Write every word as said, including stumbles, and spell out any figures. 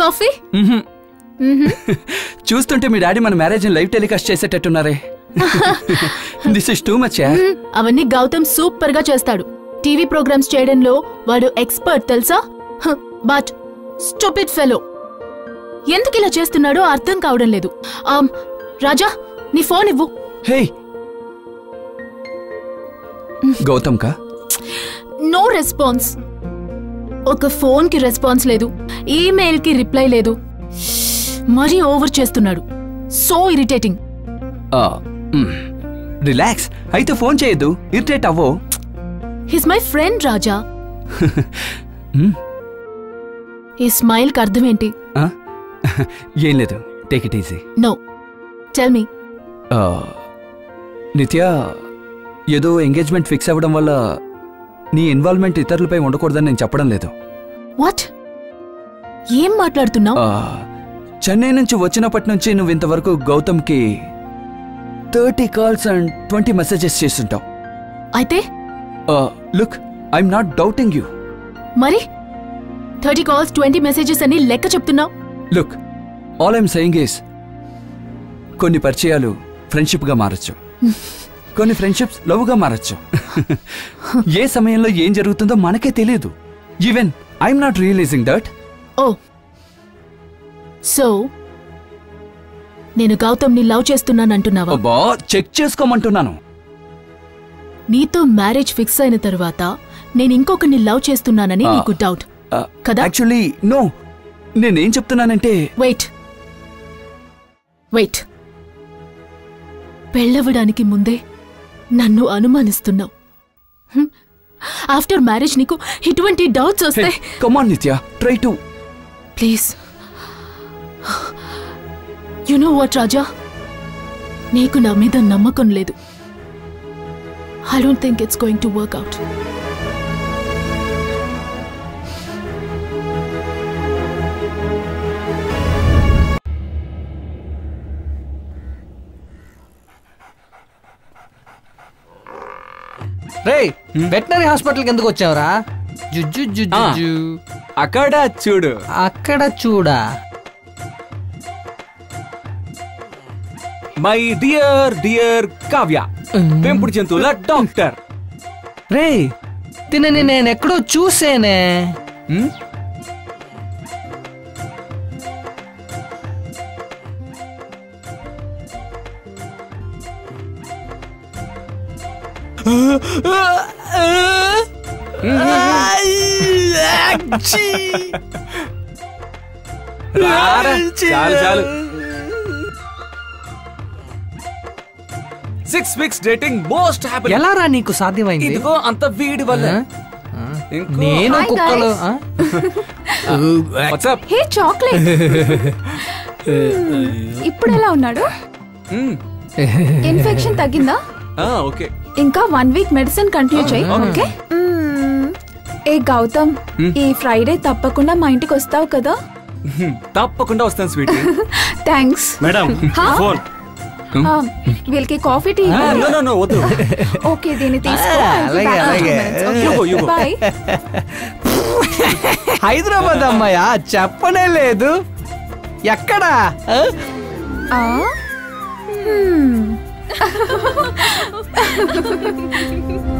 Coffee చూస్తుంటే మీ daddy మన మ్యారేజ్ లైవ్ టెలికాస్ట్ చేసేటట్టున్నారే. దిస్ ఇస్ టూ మచ్ యార్. అవన్నీ గౌతమ్ సూపర్ గా చేస్తాడు. టీవీ ప్రోగ్రామ్స్ చేయడంలో వాడు ఎక్స్పర్ట్ తెలుసా. బట్ స్టూపిడ్ ఫెలో ఎందుకు ఇలా చేస్తున్నాడో అర్థం కావడం లేదు. రాజా నీ ఫోన్ ఇవ్వు. హే గౌతమ్ కా నో రెస్పాన్స్. ఒక ఫోన్ కి రెస్పాన్స్ లేదు, ఈమెయిల్ కి రిప్లై లేదు. మరీ ఓవర్ చేస్తున్నాడు. So irritating. రిలాక్స్ అయితే ఫోన్ చేయదు, ఇరిటేట్ అవ్వో. He's my friend Raja. ఈ స్మైల్ కి అర్థం ఏంటి? ఏం లేదు, take it easy. No tell me. నిత్య ఏదో ఎంగేజ్మెంట్ ఫిక్స్ అవ్వడం వల్ల నీ ఇన్వాల్వ్మెంట్ ఇతరులపై ఉండకూడదని నేను చెప్పడం లేదు. వాట్ ఏం మాట్లాడుతున్నావు? చెన్నై నుంచి వచ్చినప్పటి నుంచి నువ్వు ఇంతవరకు గౌతమ్కి thirty calls and twenty messages చేస్తుంటావు. అయితే look I'm not doubting you. మరి థర్టీ కాల్స్ ట్వంటీ మెసేజెస్ అని లెక్క చెప్తున్నావు? Look all I'm saying is కొన్ని పరిచయాలు ఫ్రెండ్షిప్గా మారచ్చు, కొన్ని ఫ్రెండ్షిప్స్ లవ్గా మారచ్చు. ఏ సమయంలో ఏం జరుగుతుందో మనకే తెలియదు. Even I'm not realising that. Oh so నేను గౌతమ్ని లవ్ చేస్తున్నానంటున్నావా? అబ్బా చెక్ చేసుకోమంటున్నాను. నీతో మ్యారేజ్ ఫిక్స్ అయిన తర్వాత నేను ఇంకొకరిని లవ్ చేస్తున్నానని నీకు డౌట్ కదా? Actually no. నేనేం చెప్తున్నానంటే వెయిట్ వెయిట్ పెళ్ళవడానికి ముందే నన్ను అనుమానిస్తున్నావు. ఆఫ్టర్ మ్యారేజ్ నీకు ఇటువంటి డౌట్స్ వస్తాయి. కమ్ ఆన్ నిత్య, try to please. You know what Raja, నీకు నా మీద నమ్మకం లేదు. I don't think it's going to work out. Veterinary hospital కి ఎందుకు వచ్చావురా? జుజ్జు జుజ్జు అక్కడ చూడు, అక్కడ చూడా. మై డియర్ డియర్ కావ్య, పెంపుడు జంతువుల డాక్టర్. రే తినని నేను ఎక్కడో చూసేనే. Six weeks dating most happy. ఎలా రా నీకు సాధ్యమైంది? ఇదిగో అంత వీడి వల్ల. నేను కుక్కలు. హే చాక్లెట్ ఇప్పుడు ఎలా ఉన్నాడు? ఇన్ఫెక్షన్ తగ్గిందా? ఓకే ఇంకా వన్ వీక్ మెడిసిన్ కంటిన్యూ చేయి. ఓకే ఏ గౌతమ్, ఈ ఫ్రైడే తప్పకుండా మా ఇంటికి వస్తావు కదా? తప్పకుండా వస్తాను స్వీట్. Thanks madam. ఫోన్ వీళ్ళకి coffee tea. No no no వద్దు. ఓకే దీన్ని తీసుకో. అలాగే అలాగే. You you by. హైదరాబాద్ అమ్మాయా? చెప్పనే లేదు. ఎక్కడ? ఆ Hmm.